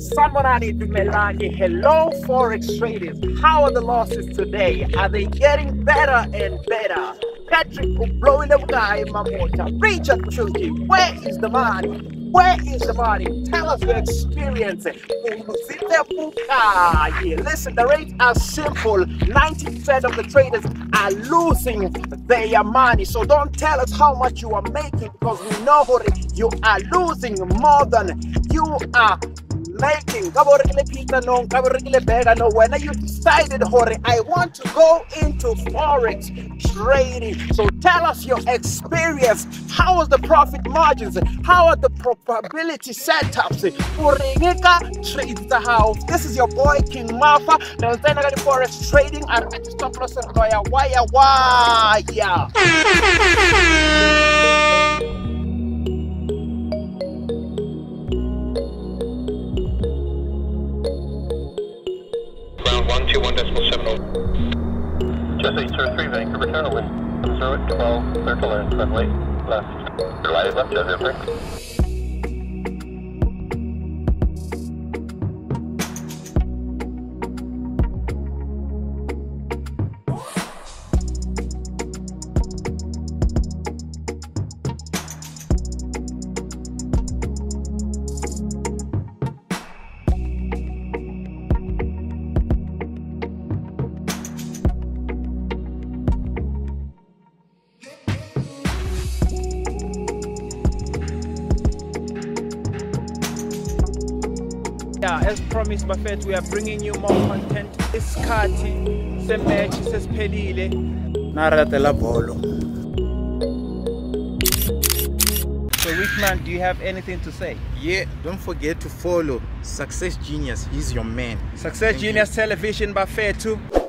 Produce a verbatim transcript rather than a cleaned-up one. Someone I need to Melanie. Hello, Forex traders. How are the losses today? Are they getting better and better? Patrick will blow in the guy in my water. Richard Chunky, where is the money? Where is the money? Tell us your experience. Listen, the rates are simple. ninety percent of the traders are losing their money. So don't tell us how much you are making, because we know you are losing more than you are making. When you decided, I want to go into Forex trading, so tell us your experience. How was the profit margins? How are the probability setups? This is your boy King Mafa. Now then I got the Forex trading and I just don't process wire wire. one two one seven zero. Just eight zero three Vancouver, turn away. Zero at twelve, circle and turn right, left. Your light is left, just everything. Yeah, as promised, Buffett, we are bringing you more content. Isikhathi sematch sesiphelile. Naratela bolo. So, Richman, do you have anything to say? Yeah, don't forget to follow Success Genius. He's your man. Success Thank Genius you. Television, Buffett, too.